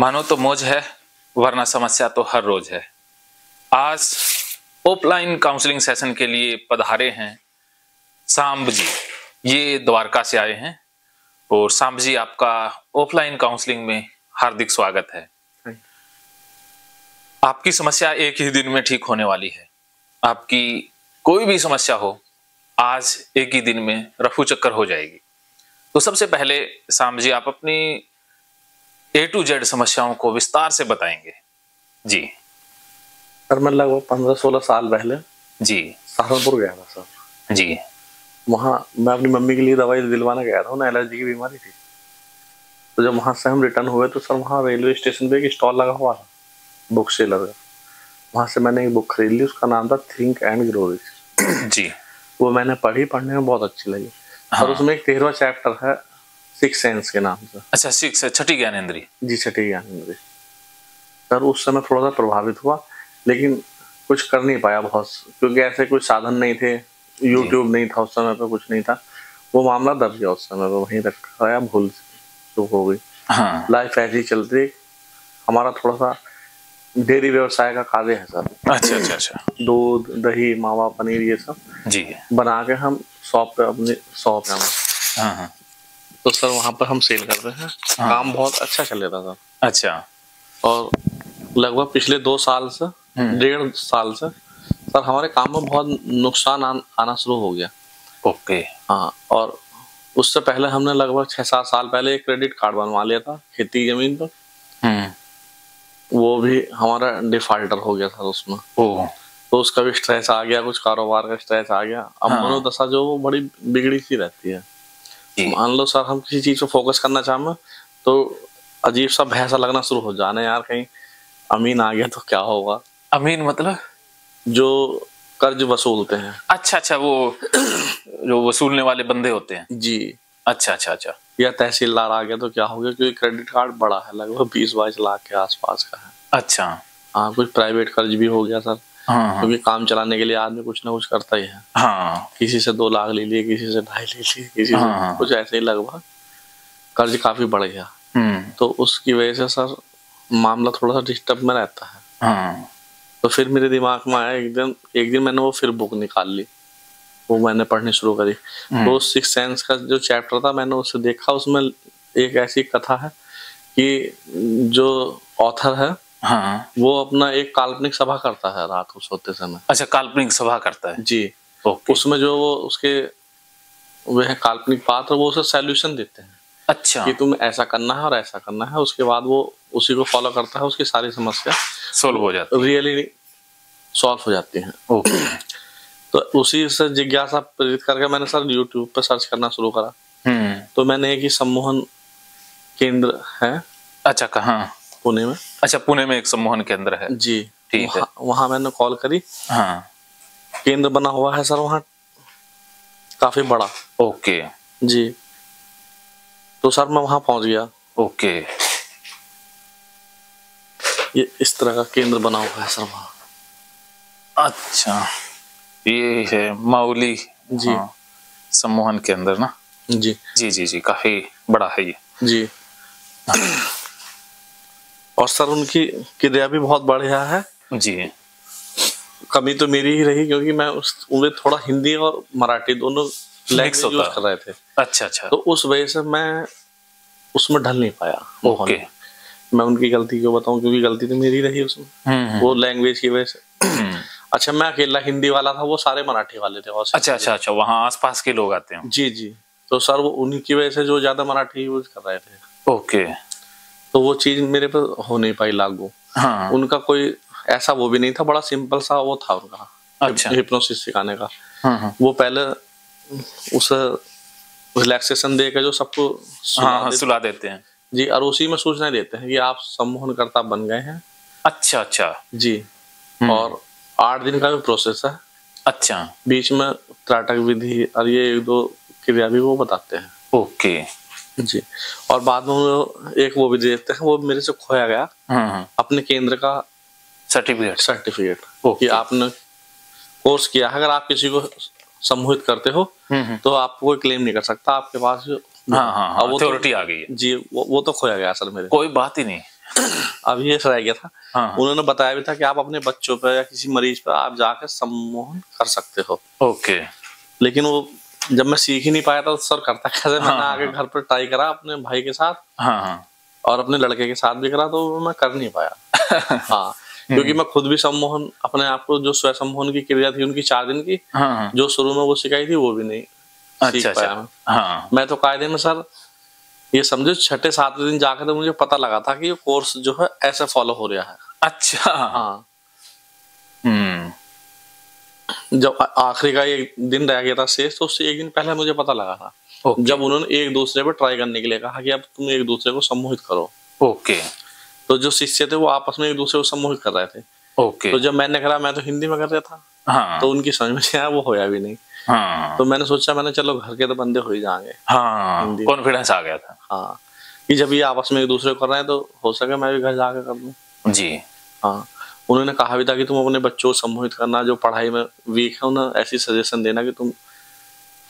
मानो तो मौज है, वरना समस्या तो हर रोज है। आज ऑफलाइन काउंसलिंग सेशन के लिए पधारे हैं सांब जी। ये द्वारका से आए हैं और सांब जी आपका ऑफलाइन काउंसलिंग में हार्दिक स्वागत है। आपकी समस्या एक ही दिन में ठीक होने वाली है। आपकी कोई भी समस्या हो, आज एक ही दिन में रफू चक्कर हो जाएगी। तो सबसे पहले सांब जी आप अपनी A to Z समस्याओं को विस्तार से बताएंगे। जी सर, मैं लगभग 15-16 साल पहले जी सहारनपुर गया था सर। जी वहाँ मैं अपनी मम्मी के लिए दवाई दिलवाना गया था, उन्हें एलर्जी की बीमारी थी। तो जब वहाँ से हम रिटर्न हुए तो सर वहाँ रेलवे स्टेशन पे एक स्टॉल लगा हुआ था बुक सेलर का। वहाँ से मैंने एक बुक खरीद ली, उसका नाम था थिंक एंड ग्रो रिच। जी वो मैंने पढ़ी, पढ़ने में बहुत अच्छी लगी। हाँ। और उसमें एक 13वां चैप्टर है सिक्स सेंस के नाम से। अच्छा, सिक्स है छठी ज्ञानेंद्री। जी छठी ज्ञानेंद्री। सर उस समय थोड़ा सा प्रभावित हुआ, लेकिन कुछ कर नहीं पाया बहुत, क्योंकि ऐसे कुछ साधन नहीं थे, यूट्यूब नहीं था उस समय पर, कुछ नहीं था। वो मामला दब गया उस समय पर, वहीं रखा गया, भूल चूक हो गई। हाँ। लाइफ ऐसी चलती है। हमारा थोड़ा सा डेयरी व्यवसाय का कार्य है सर। अच्छा अच्छा अच्छा। दूध, दही, मावा, पनीर ये सब जी बना के हम शॉप पे, अपने शॉप पे हम तो सर वहाँ पर हम सेल करते हैं। काम बहुत अच्छा चल रहा था सर। अच्छा। और लगभग पिछले 2 साल से 1.5 साल से सर हमारे काम में बहुत नुकसान आना शुरू हो गया। ओके। हाँ, और उससे पहले हमने लगभग 6-7 साल पहले एक क्रेडिट कार्ड बनवा लिया था खेती जमीन पर। वो भी हमारा डिफॉल्टर हो गया था उसमें। तो उसका भी स्ट्रेस आ गया, कुछ कारोबार का स्ट्रेस आ गया। अब मनोदशा जो वो बड़ी बिगड़ी सी रहती है। मान लो सर हम किसी चीज पर फोकस करना चाहें तो अजीब सा भय सा लगना शुरू हो जाना, यार कहीं अमीन आ गया तो क्या होगा। अमीन मतलब जो कर्ज वसूलते हैं। अच्छा अच्छा, वो जो वसूलने वाले बंदे होते हैं। जी अच्छा अच्छा अच्छा। या तहसीलदार आ गया तो क्या हो गया, क्योंकि क्रेडिट कार्ड बड़ा है, लगभग 20-22 लाख के आसपास का है। अच्छा। हाँ, कुछ प्राइवेट कर्ज भी हो गया सर। हाँ। क्योंकि काम चलाने के लिए आदमी कुछ ना कुछ करता ही है। हाँ। किसी से 2 लाख ले लिए, किसी से 2.5 ले लिए, किसी से कुछ, ऐसे ही लगभग कर्ज काफी बढ़ गया। तो उसकी वजह से सर मामला थोड़ा सा डिस्टर्ब में रहता है। हाँ। तो फिर मेरे दिमाग में आया, एक दिन मैंने वो फिर बुक निकाल ली, वो मैंने पढ़नी शुरू करी। तो सिक्स सेंस का जो चैप्टर था, मैंने उसे देखा, उसमें एक ऐसी कथा है कि जो ऑथर है। हाँ। वो अपना एक काल्पनिक सभा करता है रात को सोते समय। अच्छा, काल्पनिक सभा करता है। जी। उसमें जो वो उसके वह काल्पनिक पात्र वो उसे सॉल्यूशन देते हैं। अच्छा। कि तुम ऐसा करना है और ऐसा करना है। उसके बाद वो उसी को फॉलो करता है, उसकी सारी समस्या सोल्व हो जाती है, रियली सॉल्व हो जाती है। ओके। तो उसी से जिज्ञासा प्रेरित करके मैंने सर यूट्यूब पर सर्च करना शुरू करा। तो मैंने एक ही सम्मोहन केंद्र है। अच्छा, कहाँ? पुणे में। अच्छा, पुणे में एक सम्मोहन केंद्र है। जी ठीक है। वहाँ मैंने कॉल करी। हाँ। केंद्र बना हुआ है सर वहाँ, काफी बड़ा। ओके जी। तो सर मैं वहाँ पहुँच गया। ओके। ये इस तरह का केंद्र बना हुआ है सर वहाँ। अच्छा, ये है माउली। जी। हाँ, सम्मोहन के अंदर ना। जी जी जी जी, काफी बड़ा है ये। जी। और सर उनकी क्रिया भी बहुत बढ़िया है। जी। कमी तो मेरी ही रही, क्योंकि मैं उन्हें थोड़ा हिंदी और मराठी दोनों लैंग्वेज यूज कर रहे थे। अच्छा अच्छा। तो उस वजह से मैं उसमें ढल नहीं पाया। ओके। मैं उनकी गलती क्यों बताऊं, क्योंकि गलती तो मेरी रही उसमें, वो लैंग्वेज की वजह से। अच्छा, मैं अकेला हिंदी वाला था, वो सारे मराठी वाले थे। अच्छा अच्छा अच्छा। वहाँ आसपास के लोग आते हैं। जी जी। तो सर वो उनकी वजह से जो ज्यादा मराठी यूज कर रहे थे। ओके। तो वो चीज मेरे पर हो नहीं पाई लागू। हाँ। उनका कोई ऐसा वो भी नहीं था, बड़ा सिंपल सा वो था उनका। अच्छा। हिप्नोसिस सिखाने का। हाँ। वो पहले उसे रिलैक्सेशन दे के जो सबको सुला देते हैं। जी। और उसी में सूचना देते हैं कि आप सम्मोहनकर्ता बन गए हैं। अच्छा अच्छा जी। और 8 दिन का भी प्रोसेस है। अच्छा। बीच में त्राटक विधि और ये 1-2 क्रिया भी वो बताते हैं। ओके जी। और बाद में एक वो भी देते हैं, वो मेरे से खोया गया। हाँ। अपने केंद्र का सर्टिफिकेट कि आपने कोर्स किया है। अगर आप किसी को सम्मोहित करते हो तो आप कोई क्लेम नहीं कर सकता, आपके पास अथॉरिटी आ गई है। जी। वो तो खोया गया सर मेरे। कोई बात ही नहीं। अभिषेक रह गया था, उन्होंने बताया भी था कि आप अपने बच्चों पर या किसी मरीज पर आप जाकर सम्मोहन कर सकते हो। ओके। लेकिन वो जब मैं सीख ही नहीं पाया था सर करता कैसे, मैंने आगे घर पर ट्राई करा अपने भाई के साथ और अपने लड़के के साथ भी करा, तो मैं कर नहीं पाया। हाँ, क्योंकि मैं खुद भी सम्मोहन अपने आप को जो स्वयं सम्मोहन की क्रिया थी उनकी 4 दिन की जो शुरू में वो सिखाई थी वो भी नहीं सीख पाया। मैं तो कायदे में सर ये समझो 6-7 दिन जाकर तो मुझे पता लगा था कि ये कोर्स जो है ऐसे फॉलो हो रहा है। अच्छा। हाँ। जब आखिरी का एक दिन रह गया था शेष, तो उससे एक दिन पहले मुझे पता लगा था। Okay. जब उन्होंने एक दूसरे पर ट्राई करने के लिए कहा कि अब तुम एक दूसरे को सम्मोहित करो। ओके। Okay. तो जो शिष्य थे वो आपस में एक दूसरे को सम्मोहित कर रहे थे। ओके। Okay. तो जब मैंने करा, मैं तो हिंदी में कर रहा था। हाँ। तो उनकी समझ में आया, वो होया भी नहीं। हाँ। तो मैंने सोचा मैंने चलो घर के तो बंदे हो ही जाएंगे। हाँ। कॉन्फिडेंस आ गया था। हाँ, कि जब ये आपस में एक दूसरे को कर रहे हैं तो हो सके मैं भी घर जाकर कर लूं। जी। हाँ, उन्होंने कहा भी था कि तुम अपने बच्चों को सम्मोहित करना, जो पढ़ाई में वीक है उन्हें ऐसी सजेशन देना कि तुम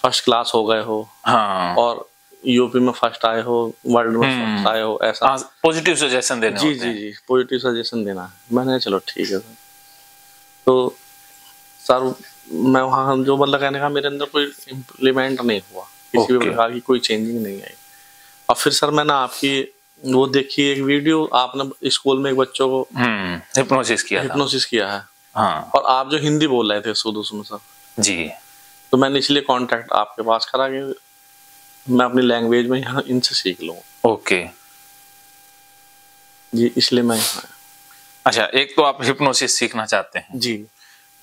फर्स्ट क्लास हो गए हो। हाँ। और यूपी में फर्स्ट आए हो, वर्ल्ड में फर्स्ट आए हो, ऐसा पॉजिटिव सजेशन देना। जी जी जी, पॉजिटिव सजेशन देना। मैंने चलो ठीक है। तो सर मैं वहाँ जो मतलब कहने का मेरे अंदर कोई इम्प्लीमेंट नहीं हुआ, किसी भी प्रकार की कोई चेंजिंग नहीं आई। और फिर सर मैंने आपकी वो देखी एक वीडियो, आपने स्कूल में एक बच्चों को हिप्नोसिस किया है। हाँ। और आप जो हिंदी बोल रहे थे शुरू में सर। जी। तो मैंने इसलिए कांटेक्ट आपके पास करा कि मैं अपनी लैंग्वेज में यहाँ इनसे सीख लूँ। ओके। जी, इसलिए मैं यहाँ। अच्छा, एक तो आप हिप्नोसिस सीखना चाहते हैं। जी।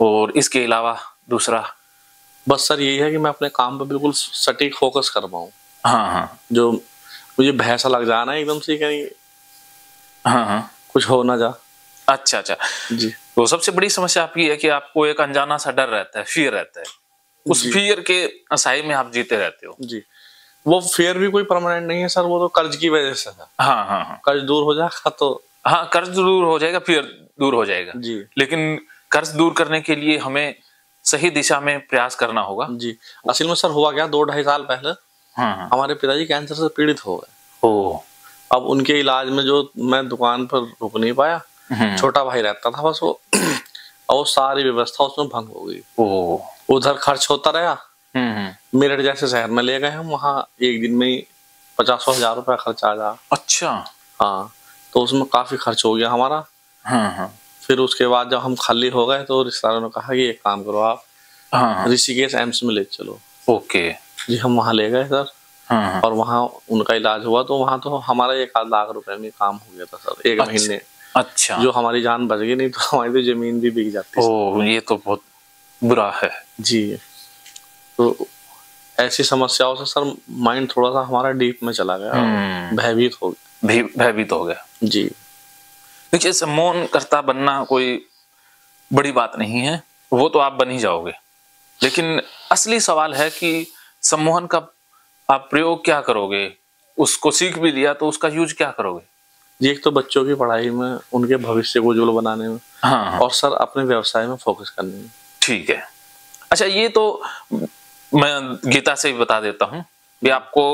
और इसके अलावा दूसरा? बस सर यही है कि मैं अपने काम पर बिल्कुल सटीक फोकस कर पाऊँ। हाँ हाँ। जो मुझे भैसा लग जाना है एकदम से कहीं। हाँ हाँ। कुछ हो ना जा। अच्छा अच्छा जी। तो सबसे बड़ी समस्या आपकी है कि आपको एक अनजाना सा डर रहता है, फियर रहता है। उस फियर के असहाय में आप जीते रहते हो। जी। वो फियर भी कोई परमानेंट नहीं है सर, वो तो कर्ज की वजह से है। हाँ हाँ हाँ। कर्ज दूर हो जाएगा तो। हाँ, कर्ज दूर हो जाएगा, फियर दूर हो जाएगा। जी। लेकिन कर्ज दूर करने के लिए हमें सही दिशा में प्रयास करना होगा। जी। असल में सर हुआ क्या, 2-2.5 साल पहले हमारे पिताजी कैंसर से पीड़ित हो गए। ओह। अब उनके इलाज में जो मैं दुकान पर रुक नहीं पाया, छोटा भाई रहता था बस, वो और सारी व्यवस्था उसमें भंग हो गई। ओह। उधर खर्च होता रहा। मेरठ जैसे शहर में ले गए हम, वहाँ एक दिन में 50-100 हजार रुपया खर्च आ जा। अच्छा। हाँ, तो उसमें काफी खर्च हो गया हमारा। फिर उसके बाद जब हम खाली हो गए तो रिश्तेदारों ने कहा कि एक काम करो आप ऋषिकेश एम्स में ले चलो। ओके। जी, हम वहाँ ले गए सर। हाँ। और वहाँ उनका इलाज हुआ, तो वहाँ तो हमारा 1 लाख रुपए में काम हो गया था सर, एक महीने। अच्छा। जो हमारी जान बच गई, नहीं तो हमारी तो जमीन भी बिक जाती। ओह, ये तो बहुत बुरा है। जी। तो ऐसी समस्याओं से सर माइंड थोड़ा सा हमारा डीप में चला गया, भयभीत हो गया। जी। देखिए, सम्मोहन करता बनना कोई बड़ी बात नहीं है, वो तो आप बन ही जाओगे। लेकिन असली सवाल है कि सम्मोहन का आप प्रयोग क्या करोगे, उसको सीख भी लिया तो उसका यूज क्या करोगे? जी, एक तो बच्चों की पढ़ाई में, उनके भविष्य को उज्ज्वल बनाने में। हाँ। और सर अपने व्यवसाय में फोकस करने में। ठीक है। अच्छा, ये तो मैं गीता से भी बता देता हूँ कि आपको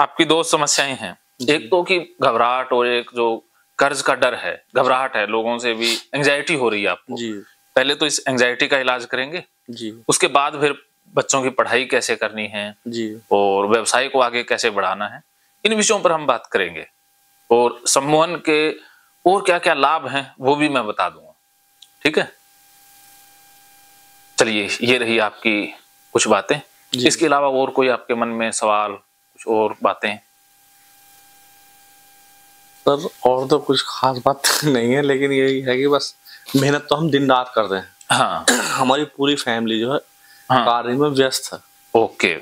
आपकी 2 समस्याएं हैं। एक तो कि घबराहट, और एक जो कर्ज का डर है, घबराहट है, लोगों से भी एंग्जाइटी हो रही है आपको। जी। पहले तो इस एंग्जाइटी का इलाज करेंगे। जी। उसके बाद फिर बच्चों की पढ़ाई कैसे करनी है। जी। और व्यवसाय को आगे कैसे बढ़ाना है, इन विषयों पर हम बात करेंगे। और सम्मोहन के और क्या क्या लाभ हैं वो भी मैं बता दूंगा। ठीक है। चलिए, ये रही आपकी कुछ बातें। इसके अलावा और कोई आपके मन में सवाल, कुछ और बातें? सर और तो कुछ खास बात नहीं है, लेकिन यही है कि बस मेहनत तो हम दिन रात करते हैं। हाँ। हमारी पूरी फैमिली जो है कार्य में व्यस्त है। ओके।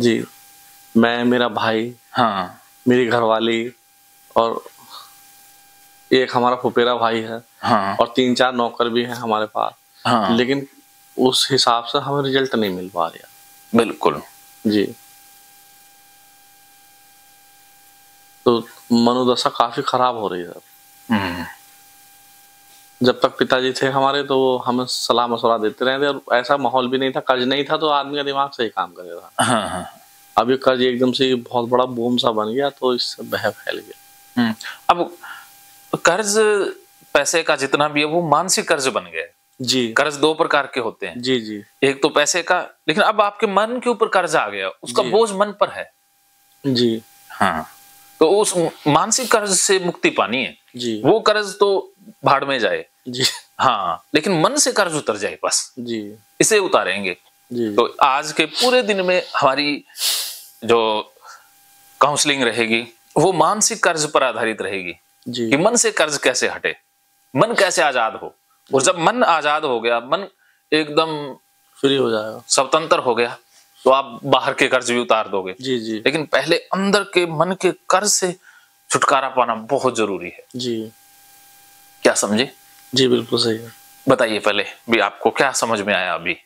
जी, मैं, मेरा भाई। हाँ। मेरी घरवाली और एक हमारा फुपेरा भाई है। हाँ। और 3-4 नौकर भी हैं हमारे पास। हाँ। लेकिन उस हिसाब से हमें रिजल्ट नहीं मिल पा रहा। बिल्कुल। जी। तो मनोदशा काफी खराब हो रही है। जब तक पिताजी थे हमारे तो हमें सलाह मशवरा देते रहे थे, और ऐसा माहौल भी नहीं था, कर्ज नहीं था तो आदमी का दिमाग सही काम कर रहा था। हाँ हाँ। अब ये कर्ज एकदम से बहुत बड़ा बूम सा बन गया, तो इससे बह फैल गया। अब कर्ज पैसे का जितना भी है वो मानसिक कर्ज बन गया है जी। कर्ज दो प्रकार के होते हैं जी जी, एक तो पैसे का, लेकिन अब आपके मन के ऊपर कर्ज आ गया, उसका बोझ मन पर है जी। हाँ, तो उस मानसिक कर्ज से मुक्ति पानी है जी। वो कर्ज तो भाड़ में जाए जी। हाँ, लेकिन मन से कर्ज उतर जाए बस जी, इसे उतारेंगे जी। तो आज के पूरे दिन में हमारी जो काउंसलिंग रहेगी वो मानसिक कर्ज पर आधारित रहेगी जी। कि मन से कर्ज कैसे हटे, मन कैसे आजाद हो, और जब मन आजाद हो गया, मन एकदम फ्री हो जाएगा, स्वतंत्र हो गया, तो आप बाहर के कर्ज भी उतार दोगे जी जी। लेकिन पहले अंदर के मन के कर्ज से छुटकारा पाना बहुत जरूरी है जी। क्या समझे जी? बिल्कुल सही है। बताइए पहले भी आपको क्या समझ में आया अभी?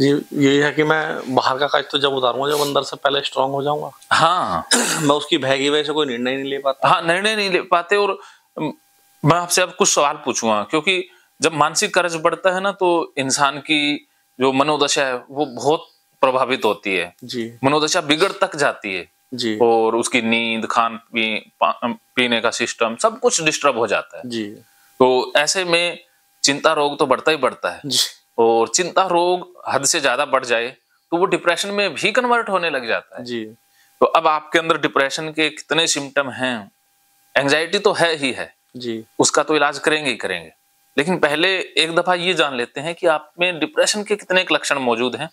जी यही है कि मैं बाहर का कर्ज तो जब उतारूंगा जब अंदर से पहले स्ट्रांग हो जाऊंगा। हाँ मैं उसकी भय की वजह से कोई निर्णय नहीं ले पाता। हाँ, निर्णय नहीं ले पाते। और मैं आपसे अब कुछ सवाल पूछूंगा, क्योंकि जब मानसिक कर्ज बढ़ता है ना तो इंसान की जो मनोदशा है वो बहुत प्रभावित होती है जी। मनोदशा बिगड़ तक जाती है जी। और उसकी नींद, खान पीने का सिस्टम सब कुछ डिस्टर्ब हो जाता है जी। तो ऐसे में चिंता रोग तो बढ़ता ही बढ़ता है जी। और चिंता रोग हद से ज्यादा बढ़ जाए तो वो डिप्रेशन में भी कन्वर्ट होने लग जाता है जी। तो अब आपके अंदर डिप्रेशन के कितने सिम्टम हैं? एंजाइटी तो है ही है जी, उसका तो इलाज करेंगे ही करेंगे, लेकिन पहले एक दफा ये जान लेते हैं कि आप में डिप्रेशन के कितने लक्षण मौजूद हैं,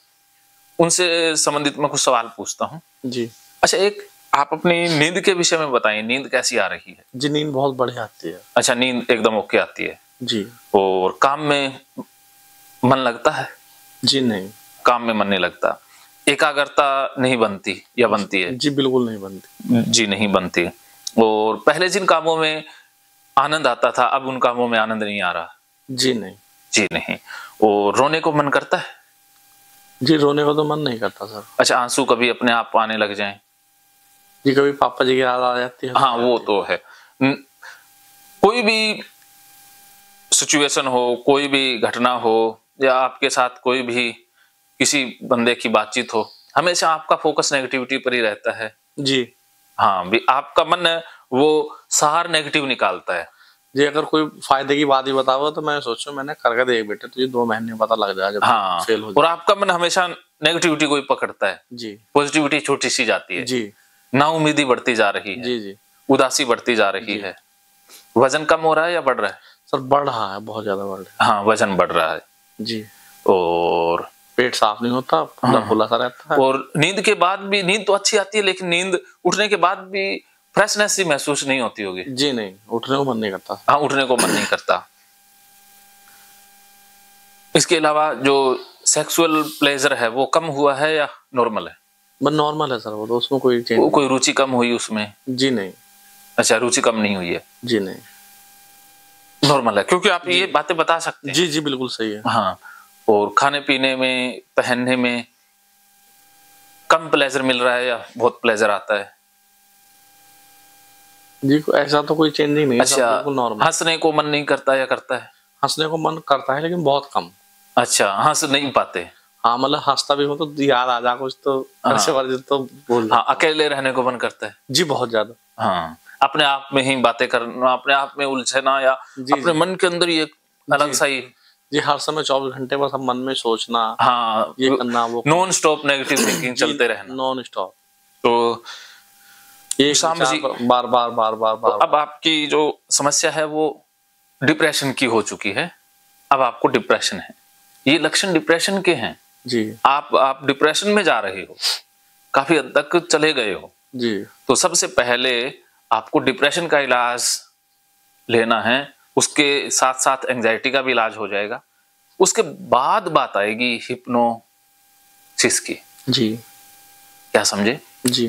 उनसे संबंधित मैं कुछ सवाल पूछता हूँ जी। अच्छा, एक आप अपनी नींद के विषय में बताइए, नींद कैसी आ रही है जी? नींद बहुत बढ़िया आती है। अच्छा, नींद एकदम ओके आती है जी। और काम में मन लगता है जी? नहीं, काम में मन नहीं लगता। एकाग्रता नहीं बनती या बनती है जी? बिल्कुल नहीं बनती जी, नहीं बनती। और पहले जिन कामों में आनंद आता था अब उन कामों में आनंद नहीं आ रहा जी? नहीं जी, नहीं। और रोने को मन करता है जी? रोने को तो मन नहीं करता सर। अच्छा, आंसू कभी अपने आप आने लग जाएं जी? कभी पापा जी की याद आ जाती है। हाँ, वो तो है। कोई भी सिचुएशन हो, कोई भी घटना हो, या आपके साथ कोई भी किसी बंदे की बातचीत हो, हमेशा आपका फोकस नेगेटिविटी पर ही रहता है जी। हाँ, भी आपका मन वो सार नेगेटिव निकालता है जी। अगर कोई फायदे की बात ही बताओ तो मैं सोचूं मैंने करके देख बेटे, तुझे 2 महीने पता लग जाएगा। हाँ, फेल हो जाए। और आपका मन हमेशा नेगेटिविटी को ही पकड़ता है जी। पॉजिटिविटी छोटी सी जाती है जी। नाउमीदी बढ़ती जा रही है जी जी। उदासी बढ़ती जा रही है। वजन कम हो रहा है या बढ़ रहा है सर? बढ़ रहा है, बहुत ज्यादा बढ़ रहा है। हाँ, वजन बढ़ रहा है जी। और पेट साफ नहीं होता, फुला सा रहता है। और नींद के बाद भी, नींद तो अच्छी आती है लेकिन नींद उठने के बाद भी फ्रेशनेस ही महसूस नहीं होती होगी जी? नहीं, उठने को मन नहीं करता। हाँ, उठने को मन नहीं करता। इसके अलावा जो सेक्सुअल प्लेजर है वो कम हुआ है या नॉर्मल है? बस नॉर्मल है सर, वो तो उसमें कोई चेंज। कोई रुचि कम हुई उसमें जी? नहीं। अच्छा, रुचि कम नहीं हुई है जी? नहीं, नॉर्मल है। क्योंकि आप ये बातें बता सकते हैं जी जी, बिल्कुल सही है। हाँ, और खाने पीने में, पहनने में कम प्लेजर मिल रहा है या बहुत प्लेजर आता है जी? ऐसा तो कोई चेंज नहीं है। अच्छा, नॉर्मल। हंसने को मन नहीं करता या करता है? हंसने को मन करता है लेकिन बहुत कम। अच्छा, हंस नहीं पाते? हाँ, मतलब हंसता भी हो तो याद आ जा कुछ तो। हाँ, तो बोल। हाँ, अकेले रहने को मन करता है जी? बहुत ज्यादा। हाँ, अपने आप में ही बातें करना, अपने आप में उलझना, या अपने मन के अंदर ये अलग सा ही जी। हर समय 24 घंटे बस हम मन में सोचना। हाँ, ये करना, वो नॉन स्टॉप नेगेटिव थिंकिंग चलते रहना नॉन स्टॉप। तो ये बार बार बार बार बार। अब आपकी जो समस्या है वो डिप्रेशन की हो चुकी है। अब आपको डिप्रेशन है, ये लक्षण डिप्रेशन के हैं जी। आप डिप्रेशन में जा रहे हो, काफी हद तक चले गए हो जी। तो सबसे पहले आपको डिप्रेशन का इलाज लेना है, उसके साथ साथ एंजाइटी का भी इलाज हो जाएगा। उसके बाद बात आएगी हिप्नोसिस की जी। क्या समझे जी?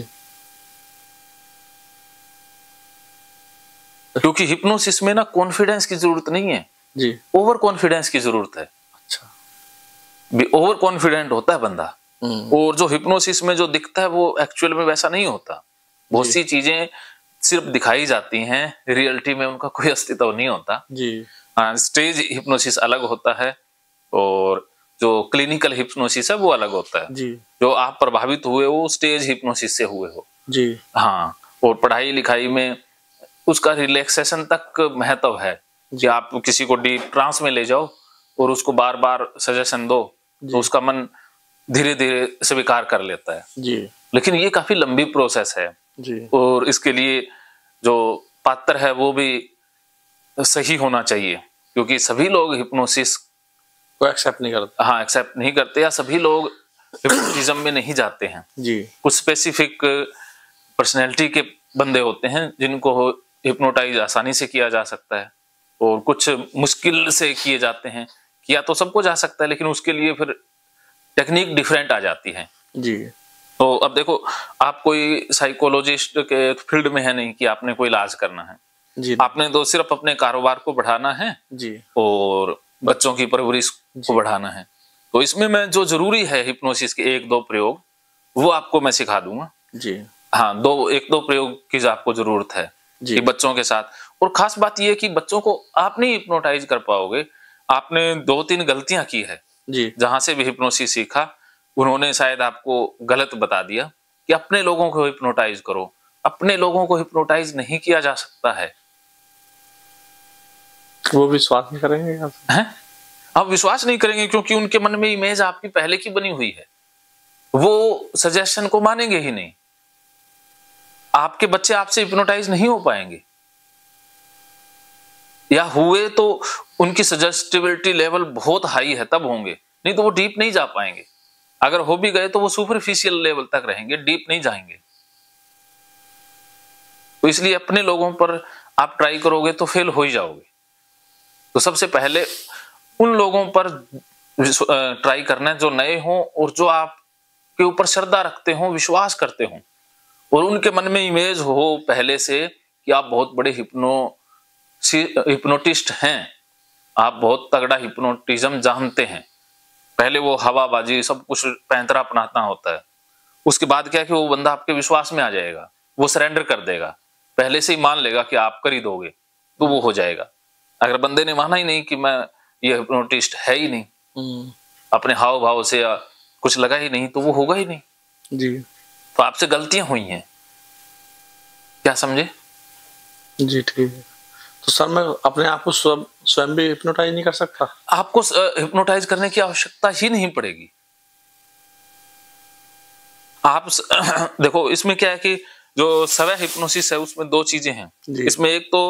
क्योंकि हिप्नोसिस में ना कॉन्फिडेंस की जरूरत नहीं है जी, ओवर कॉन्फिडेंस की जरूरत है। अच्छा, ओवर कॉन्फिडेंट होता है बंदा, और जो हिप्नोसिस में जो दिखता है वो एक्चुअल में वैसा नहीं होता। बहुत सी चीजें सिर्फ दिखाई जाती हैं, रियलिटी में उनका कोई अस्तित्व नहीं होता जी। स्टेज हिप्नोसिस अलग होता है और जो क्लिनिकल हिप्नोसिस है वो अलग होता है जी। जो आप प्रभावित हुए हो स्टेज हिप्नोसिस से हुए हो जी। हाँ, और पढ़ाई लिखाई में उसका रिलैक्सेशन तक महत्व है जी। आप किसी को डीप ट्रांस में ले जाओ और उसको बार बार सजेशन दो तो उसका मन धीरे धीरे स्वीकार कर लेता है जी। लेकिन ये काफी लंबी प्रोसेस है जी। और इसके लिए जो पात्र है वो भी सही होना चाहिए, क्योंकि सभी लोग हिप्नोसिस को एक्सेप्ट नहीं करते। हाँ, एक्सेप्ट नहीं करते या सभी लोग हिप्नोटिज्म में नहीं जाते हैं जी। कुछ स्पेसिफिक पर्सनैलिटी के बंदे होते हैं जिनको हिप्नोटाइज आसानी से किया जा सकता है और कुछ मुश्किल से किए जाते हैं। किया तो सबको जा सकता है, लेकिन उसके लिए फिर टेक्निक डिफरेंट आ जाती है जी। तो अब देखो, आप कोई साइकोलॉजिस्ट के फील्ड में है नहीं कि आपने कोई इलाज करना है जी। आपने तो सिर्फ अपने कारोबार को बढ़ाना है जी और बच्चों की परवरिश को बढ़ाना है। तो इसमें मैं जो जरूरी है हिप्नोसिस के 1-2 प्रयोग वो आपको मैं सिखा दूंगा जी। हाँ, 1-2 प्रयोग की आपको जरूरत है कि बच्चों के साथ। और खास बात यह है कि बच्चों को आप नहीं हिप्नोटाइज कर पाओगे। आपने 2-3 गलतियां की है जी। जहां से भी हिप्नोसिस सीखा उन्होंने शायद आपको गलत बता दिया कि अपने लोगों को हिप्नोटाइज करो। अपने लोगों को हिप्नोटाइज नहीं किया जा सकता है। वो विश्वास नहीं करेंगे हैं? आप विश्वास नहीं करेंगे क्योंकि उनके मन में इमेज आपकी पहले की बनी हुई है। वो सजेशन को मानेंगे ही नहीं। आपके बच्चे आपसे हिप्नोटाइज नहीं हो पाएंगे, या हुए तो उनकी सजेस्टिबिलिटी लेवल बहुत हाई है तब होंगे, नहीं तो वो डीप नहीं जा पाएंगे। अगर हो भी गए तो वो सुपरफिशियल लेवल तक रहेंगे, डीप नहीं जाएंगे। तो इसलिए अपने लोगों पर आप ट्राई करोगे तो फेल हो ही जाओगे। तो सबसे पहले उन लोगों पर ट्राई करना है जो नए हों और जो आपके ऊपर श्रद्धा रखते हों, विश्वास करते हों और उनके मन में इमेज हो पहले से कि आप बहुत बड़े हिप्नोटिस्ट हैं, आप बहुत तगड़ा हिप्नोटिज्म जानते हैं। पहले वो हवाबाजी सब कुछ पैंतरा अपनाता होता है। उसके बाद क्या है कि वो बंदा आपके विश्वास में आ जाएगा, वो सरेंडर कर देगा, पहले से ही मान लेगा कि आप कर ही दोगे तो वो हो जाएगा। अगर बंदे ने माना ही नहीं कि मैं ये हिप्नोटिस्ट है ही नहीं, अपने हाव भाव से या कुछ लगा ही नहीं, तो वो होगा ही नहीं जी। तो आपसे गलतियां हुई हैं, क्या समझे जी? ठीक है। तो सर, मैं अपने आप को स्वयं भी हिप्नोटाइज नहीं कर सकता? आपको हिप्नोटाइज करने की आवश्यकता ही नहीं पड़ेगी। आप देखो, इसमें क्या है कि जो सवै हिप्नोसिस है उसमें 2 चीजें हैं। इसमें एक तो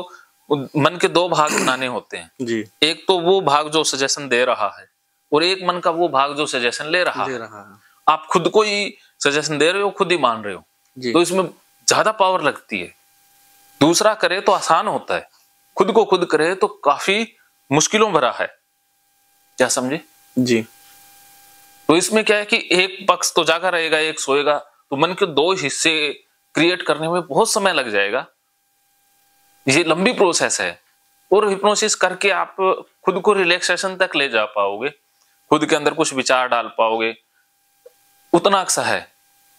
मन के 2 भाग बनाने होते हैं जी। एक तो वो भाग जो सजेशन दे रहा है और एक मन का वो भाग जो सजेशन ले रहा है। आप खुद को ही सजेशन दे रहे हो, खुद ही मान रहे हो जी। तो इसमें ज्यादा पावर लगती है। दूसरा करे तो आसान होता है, खुद को खुद करे तो काफी मुश्किलों भरा है, क्या समझे जी? तो इसमें क्या है कि एक पक्ष तो जागा रहेगा, एक सोएगा, तो मन के 2 हिस्से क्रिएट करने में बहुत समय लग जाएगा। ये लंबी प्रोसेस है। और हिप्नोसिस करके आप खुद को रिलैक्सेशन तक ले जा पाओगे, खुद के अंदर कुछ विचार डाल पाओगे, उतना अक्सर है।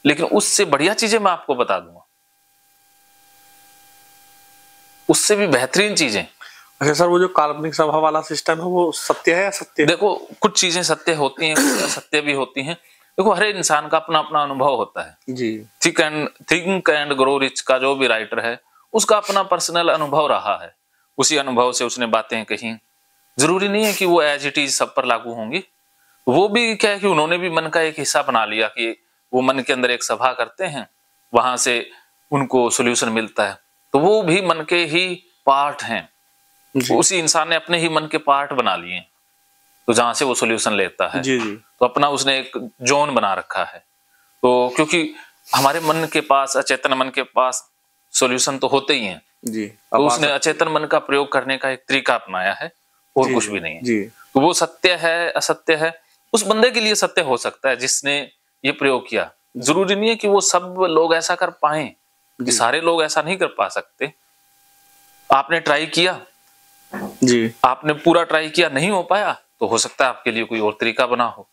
लेकिन उससे बढ़िया चीजें मैं आपको बता दूंगा, उससे भी बेहतरीन चीजें। अच्छा सर, वो जो काल्पनिक सभा वाला सिस्टम है वो सत्य है या सत्य? देखो, कुछ चीजें सत्य होती हैं, कुछ असत्य भी होती हैं। देखो, हर इंसान का अपना अपना अनुभव होता है जी। थिंक एंड ग्रो रिच का जो भी राइटर है उसका अपना पर्सनल अनुभव रहा है, उसी अनुभव से उसने बातें कही। जरूरी नहीं है कि वो एज इट इज सब पर लागू होंगी। वो भी क्या है कि उन्होंने भी मन का एक हिस्सा बना लिया कि वो मन के अंदर एक सभा करते हैं, वहां से उनको सोल्यूशन मिलता है। तो वो भी मन के ही पार्ट हैं। उसी इंसान ने अपने ही मन के पार्ट बना लिए, तो जहां से वो सॉल्यूशन लेता है जी। तो अपना उसने एक जोन बना रखा है। तो क्योंकि हमारे मन के पास, अचेतन मन के पास सॉल्यूशन तो होते ही हैं जी। तो उसने अचेतन मन का प्रयोग करने का एक तरीका अपनाया है और कुछ भी नहीं है जी। तो वो सत्य है असत्य है, उस बंदे के लिए सत्य हो सकता है जिसने ये प्रयोग किया। जरूरी नहीं है कि वो सब लोग ऐसा कर पाए, कि सारे लोग ऐसा नहीं कर पा सकते। आपने ट्राई किया जी, आपने पूरा ट्राई किया, नहीं हो पाया तो हो सकता है आपके लिए कोई और तरीका बना हो,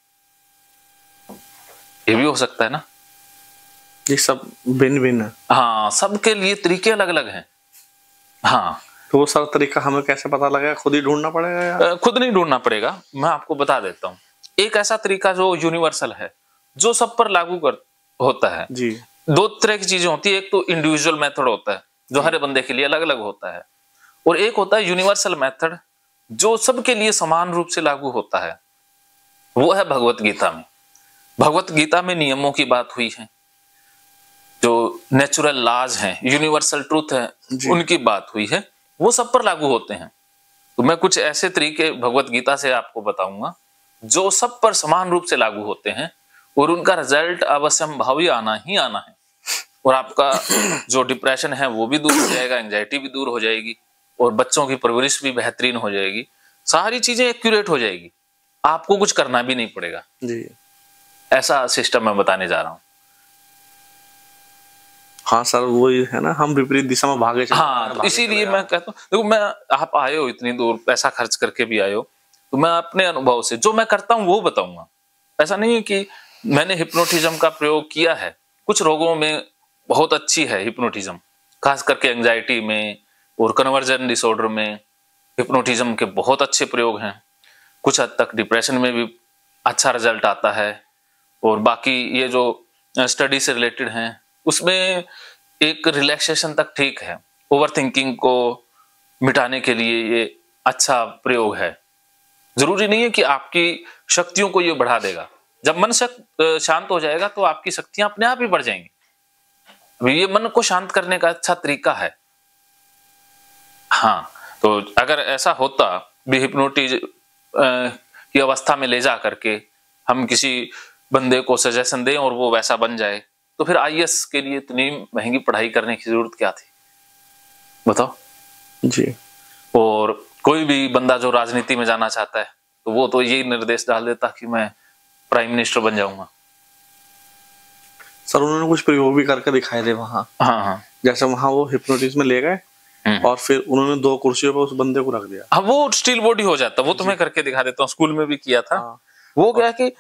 ये भी हो सकता है ना। ये सब भिन्न-भिन्न है। हाँ, सबके लिए तरीके अलग अलग हैं। हाँ, तो वो सब तरीका हमें कैसे पता लगेगा? खुद ही ढूंढना पड़ेगा या? खुद नहीं ढूंढना पड़ेगा, मैं आपको बता देता हूँ। एक ऐसा तरीका जो यूनिवर्सल है, जो सब पर लागू होता है जी। 2 तरह की चीजें होती है। एक तो इंडिविजुअल मेथड होता है, जो हर बंदे के लिए अलग अलग होता है, और एक होता है यूनिवर्सल मेथड जो सबके लिए समान रूप से लागू होता है, वो है भगवत गीता में। भगवत गीता में नियमों की बात हुई है, जो नेचुरल लॉज हैं, यूनिवर्सल ट्रूथ है, उनकी बात हुई है, वो सब पर लागू होते हैं। तो मैं कुछ ऐसे तरीके भगवत गीता से आपको बताऊंगा जो सब पर समान रूप से लागू होते हैं और उनका रिजल्ट अवश्यंभावी आना ही आना है, और आपका जो डिप्रेशन है वो भी दूर हो जाएगा, एंजाइटी भी दूर हो जाएगी, और बच्चों की परवरिश भी बेहतरीन हो जाएगी, सारी चीजें एक्यूरेट हो जाएगी, आपको कुछ करना भी नहीं पड़ेगा जी। ऐसा सिस्टम मैं बताने जा रहा हूँ। हाँ सर, वही है ना, हम विपरीत दिशा में भागे। हाँ, इसीलिए मैं कहता हूँ, देखो मैं, आप आए हो इतनी दूर, पैसा खर्च करके भी आए हो, तो मैं अपने अनुभव से जो मैं करता हूँ वो बताऊंगा। ऐसा नहीं है कि मैंने हिप्नोटिज्म का प्रयोग किया है, कुछ रोगों में बहुत अच्छी है हिप्नोटिज्म, खास करके एंजाइटी में और कन्वर्जन डिसऑर्डर में हिप्नोटिज्म के बहुत अच्छे प्रयोग हैं। कुछ हद तक डिप्रेशन में भी अच्छा रिजल्ट आता है, और बाकी ये जो स्टडी से रिलेटेड हैं उसमें एक रिलैक्सेशन तक ठीक है, ओवरथिंकिंग को मिटाने के लिए ये अच्छा प्रयोग है। जरूरी नहीं है कि आपकी शक्तियों को ये बढ़ा देगा, जब मन शांत हो जाएगा तो आपकी शक्तियां अपने आप ही बढ़ जाएंगी। अभी ये मन को शांत करने का अच्छा तरीका है। हाँ, तो अगर ऐसा होता भी, हिप्नोटिज की अवस्था में ले जा करके हम किसी बंदे को सजेशन दें और वो वैसा बन जाए, तो फिर आईएएस के लिए इतनी महंगी पढ़ाई करने की जरूरत क्या थी, बताओ जी। और कोई भी बंदा जो राजनीति में जाना चाहता है तो वो तो यही निर्देश डाल देता कि मैं प्राइम मिनिस्टर बन जाऊंगा। सर उन्होंने कुछ प्रयोग भी करके दिखाए थे वहां। हाँ, जैसे वहां वो हिप्नोटिज्म में ले गए और फिर उन्होंने 2 कुर्सियों पर उस बंदे को रख दिया। हाँ, वो स्टील बॉडी हो जाता, वो तो मैं करके दिखा देता हूँ, स्कूल में भी किया था। वो क्या कि